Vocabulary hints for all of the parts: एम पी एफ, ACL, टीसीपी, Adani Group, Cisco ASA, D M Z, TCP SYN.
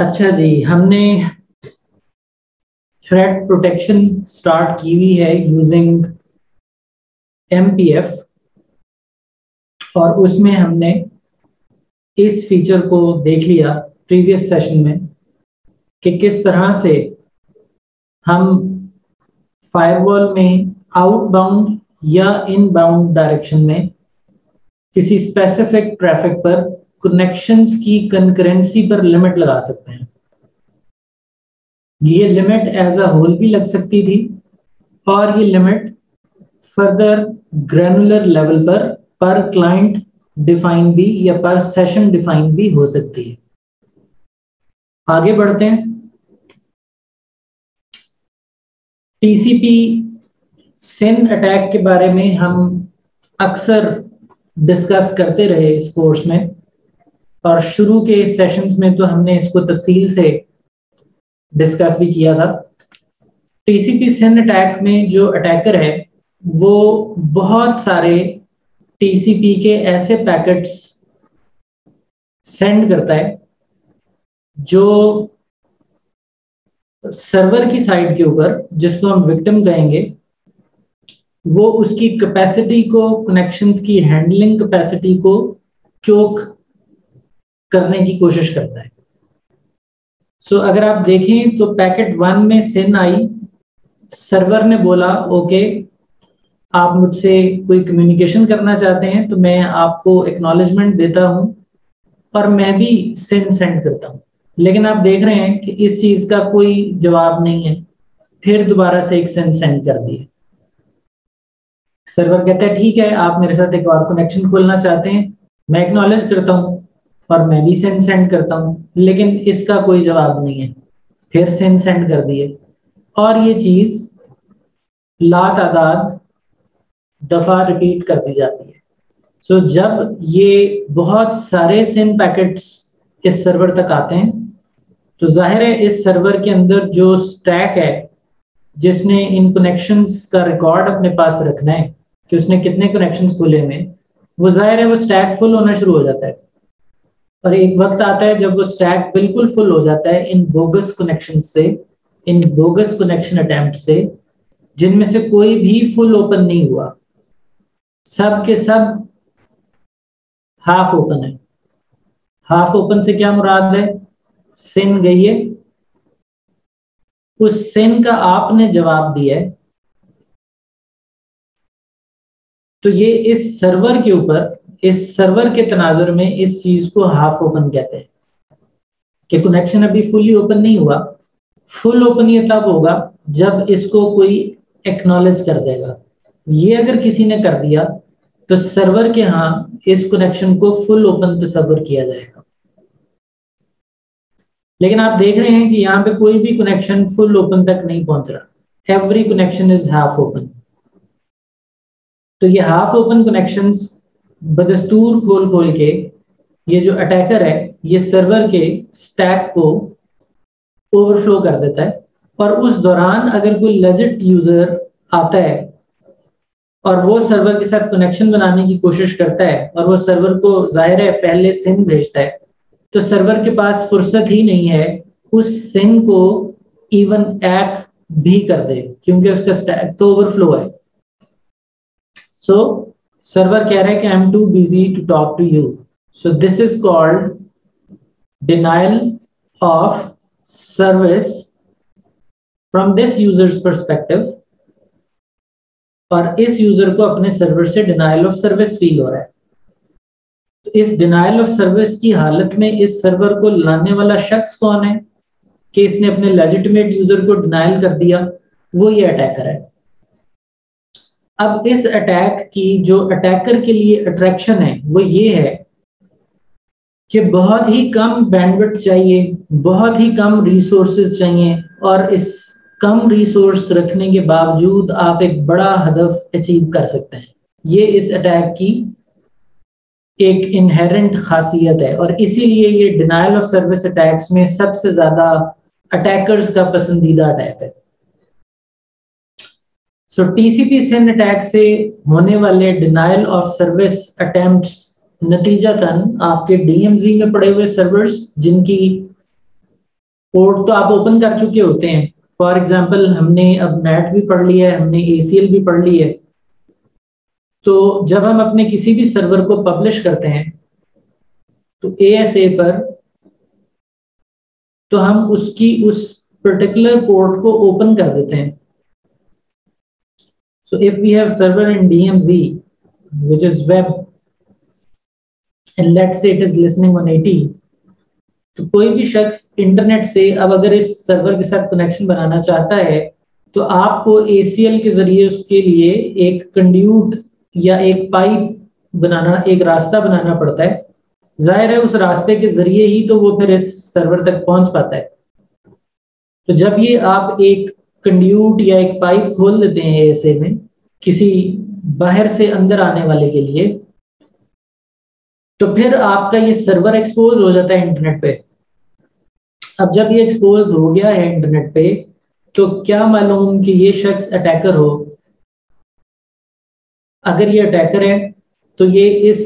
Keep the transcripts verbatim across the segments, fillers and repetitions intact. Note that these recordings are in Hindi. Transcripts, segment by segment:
अच्छा जी, हमने थ्रेट प्रोटेक्शन स्टार्ट की हुई है यूजिंग एम पी एफ, और उसमें हमने इस फीचर को देख लिया प्रीवियस सेशन में कि किस तरह से हम फायरवॉल में आउटबाउंड या इनबाउंड डायरेक्शन में किसी स्पेसिफिक ट्रैफिक पर कनेक्शंस की कंकरेंसी पर लिमिट लगा सकते हैं। ये लिमिट एज अ होल भी लग सकती थी और ये लिमिट फर्दर ग्रेनुलर लेवल पर पर क्लाइंट डिफाइन भी या पर सेशन डिफाइन भी हो सकती है। आगे बढ़ते हैं। टीसीपी सिन अटैक के बारे में हम अक्सर डिस्कस करते रहे इस कोर्स में, और शुरू के सेशंस में तो हमने इसको तफसील से डिस्कस भी किया था। टीसीपी सिन अटैक में जो अटैकर है वो बहुत सारे टीसीपी के ऐसे पैकेट्स सेंड करता है जो सर्वर की साइड के ऊपर, जिसको हम विक्टिम कहेंगे, वो उसकी कैपेसिटी को, कनेक्शंस की हैंडलिंग कैपेसिटी को चोक करने की कोशिश करता है। सो so, अगर आप देखें तो पैकेट वन में सिन आई, सर्वर ने बोला ओके okay, आप मुझसे कोई कम्युनिकेशन करना चाहते हैं तो मैं आपको एक्नॉलेजमेंट देता हूं और मैं भी सिन सेंड करता हूं। लेकिन आप देख रहे हैं कि इस चीज का कोई जवाब नहीं है, फिर दोबारा से एक सिन सेंड कर दिए। सर्वर कहता है ठीक है, आप मेरे साथ एक और कनेक्शन खोलना चाहते हैं, मैं एक्नॉलेज करता हूं और मैं भी सिन सेंड करता हूं, लेकिन इसका कोई जवाब नहीं है, फिर सिन सेंड कर दिए। और ये चीज लातादाद दफा रिपीट कर दी जाती है। सो so, जब ये बहुत सारे सिन पैकेट्स इस सर्वर तक आते हैं तो जाहिर है इस सर्वर के अंदर जो स्टैक है जिसने इन कनेक्शंस का रिकॉर्ड अपने पास रखना है कि उसने कितने कनेक्शंस खोले में, वो जाहिर है वो स्टैक फुल होना शुरू हो जाता है। और एक वक्त आता है जब वो स्टैक बिल्कुल फुल हो जाता है इन बोगस कनेक्शन से, इन बोगस कनेक्शन अटैम्प्ट से, जिनमें से कोई भी फुल ओपन नहीं हुआ, सब के सब हाफ ओपन है। हाफ ओपन से क्या मुराद है? सिन गई है, उस सिन का आपने जवाब दिया है, तो ये इस सर्वर के ऊपर, इस सर्वर के तनाजर में इस चीज को हाफ ओपन कहते हैं कि कनेक्शन अभी फुली ओपन नहीं हुआ। फुल ओपन ये तब होगा जब इसको कोई एक्नॉलेज कर देगा। ये अगर किसी ने कर दिया तो सर्वर के यहाँ इस कनेक्शन को फुल ओपन तस्वर किया जाएगा। लेकिन आप देख रहे हैं कि यहाँ पे कोई भी कनेक्शन फुल ओपन तक नहीं पहुंच रहा, every connection is half open. तो ये हाफ ओपन कनेक्शंस बदस्तूर खोल खोल के ये जो अटैकर है ये सर्वर के स्टैक को ओवरफ्लो कर देता है। और उस दौरान अगर कोई लेजिट यूजर आता है और वो सर्वर के साथ कनेक्शन बनाने की कोशिश करता है और वो सर्वर को जाहिर है पहले सिन भेजता है, तो सर्वर के पास फुर्सत ही नहीं है उस सिन को इवन ऐक भी कर दे, क्योंकि उसका स्टैक तो ओवरफ्लो है। सो सर्वर कह रहा है कि I am too busy to talk to you. So this is called denial of service from this users perspective, और इस यूजर को अपने सर्वर से डिनायल ऑफ सर्विस फील हो रहा है। इस डिनायल ऑफ सर्विस की हालत में इस सर्वर को लाने वाला शख्स कौन है कि इसने अपने लेजिटिमेट यूजर को डिनायल कर दिया? वो ये अटैकर है। अब इस अटैक की जो अटैकर के लिए अट्रैक्शन है वो ये है कि बहुत ही कम बैंडविड्थ चाहिए, बहुत ही कम रिसोर्सेज चाहिए, और इस कम रिसोर्स रखने के बावजूद आप एक बड़ा हदफ अचीव कर सकते हैं। ये इस अटैक की एक इनहेरेंट खासियत है, और इसीलिए ये डिनायल ऑफ सर्विस अटैक्स में सबसे ज्यादा अटैकर्स का पसंदीदा अटैक है। सो टीसीपी सिन अटैक से होने वाले डिनायल ऑफ सर्विस अटेम्प्ट्स नतीजतन आपके डी एम जी में पड़े हुए सर्वर्स, जिनकी पोर्ट तो आप ओपन कर चुके होते हैं। फॉर एग्जाम्पल हमने अब नेट भी पढ़ लिया है, हमने ए सी एल भी पढ़ ली है। तो जब हम अपने किसी भी सर्वर को पब्लिश करते हैं तो ए एस ए पर, तो हम उसकी उस पर्टिकुलर पोर्ट को ओपन कर देते हैं। So if we have server in D M Z, which is web, and let's say it is listening on A T, तो कोई भी शख्स इंटरनेट से अब अगर इस सर्वर के साथ कनेक्शन बनाना चाहता है तो आपको ए सी एल के जरिए उसके लिए एक कंड्यूट या एक पाइप बनाना, एक रास्ता बनाना पड़ता है। जाहिर है उस रास्ते के जरिए ही तो वो फिर इस सर्वर तक पहुंच पाता है। तो जब ये आप एक कंड्यूट या एक पाइप खोल देते हैं ऐसे में किसी बाहर से अंदर आने वाले के लिए, तो फिर आपका ये सर्वर एक्सपोज हो जाता है इंटरनेट पे। अब जब ये एक्सपोज हो गया है इंटरनेट पे, तो क्या मालूम कि ये शख्स अटैकर हो। अगर ये अटैकर है तो ये इस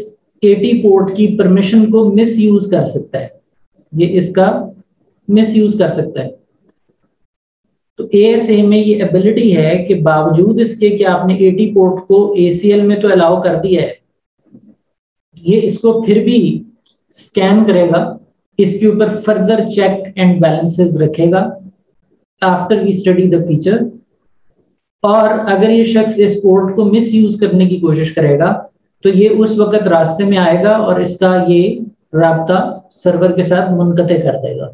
एटी पोर्ट की परमिशन को मिसयूज कर सकता है, ये इसका मिसयूज कर सकता है। तो ए एस ए में ये एबिलिटी है कि बावजूद इसके कि आपने एटी पोर्ट को ए सी एल में तो अलाउ कर दिया है, ये इसको फिर भी स्कैन करेगा, इसके ऊपर फर्दर चेक एंड बैलेंसेस रखेगा after we study the feature. और अगर ये शख्स इस पोर्ट को मिसयूज करने की कोशिश करेगा तो ये उस वक्त रास्ते में आएगा और इसका ये राब्ता सर्वर के साथ मुनक़ते कर देगा।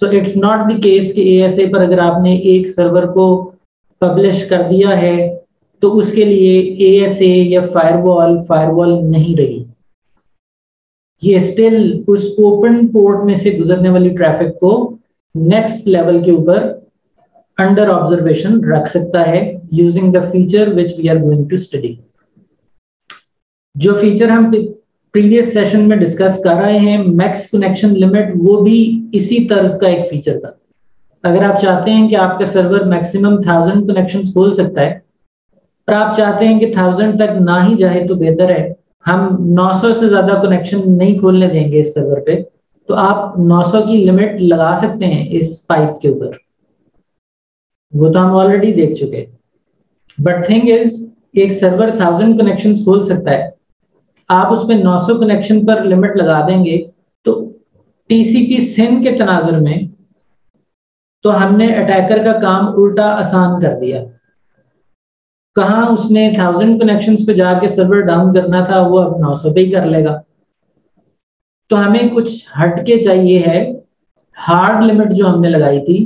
So it's not the case कि ए एस ए पर अगर आपने एक सर्वर को पब्लिश कर दिया है तो उसके लिए ए एस ए या फायरवॉल फायरवॉल नहीं रही, ये स्टिल उस ओपन पोर्ट में से गुजरने वाली ट्रैफिक को नेक्स्ट लेवल के ऊपर अंडर ऑब्जर्वेशन रख सकता है using the feature which we are going to study. जो फीचर हम प्रीवियस सेशन में डिस्कस कर रहे हैं, मैक्स कनेक्शन लिमिट, वो भी इसी तर्ज का एक फीचर था। अगर आप चाहते हैं कि आपका सर्वर मैक्सिमम थाउजेंड कनेक्शंस खोल सकता है पर आप चाहते हैं कि थाउजेंड तक ना ही जाए तो बेहतर है, हम नौ सौ से ज्यादा कनेक्शन नहीं खोलने देंगे इस सर्वर पे, तो आप नौ सौ की लिमिट लगा सकते हैं इस पाइप के ऊपर, वो तो हम ऑलरेडी देख चुके। बट थिंग इज, एक सर्वर थाउजेंड कनेक्शन खोल सकता है, आप उसमें नौ सौ कनेक्शन पर लिमिट लगा देंगे तो टीसीपी सिन के तनाजर में तो हमने अटैकर का काम उल्टा आसान कर दिया। कहाँ उसने थाउजेंड कनेक्शंस पे जाके सर्वर डाउन करना था, वो अब नौ सौ पे ही कर लेगा। तो हमें कुछ हटके चाहिए है। हार्ड लिमिट जो हमने लगाई थी,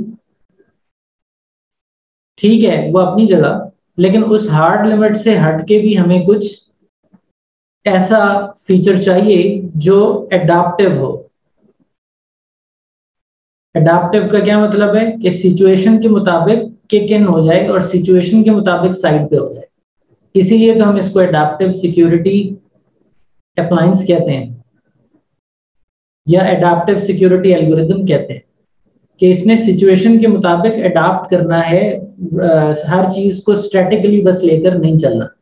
ठीक है वो अपनी जगह, लेकिन उस हार्ड लिमिट से हटके भी हमें कुछ ऐसा फीचर चाहिए जो एडाप्टिव हो। एडाप्टिव का क्या मतलब है कि सिचुएशन के मुताबिक किक इन हो जाए और सिचुएशन के मुताबिक साइड पे हो जाए, इसीलिए तो हम इसको एडाप्टिव सिक्योरिटी अप्लायंस कहते हैं या एडाप्टिव सिक्योरिटी एल्गोरिदम कहते हैं, कि इसने सिचुएशन के मुताबिक एडाप्ट करना है, हर चीज को स्टैटिकली बस लेकर नहीं चलना।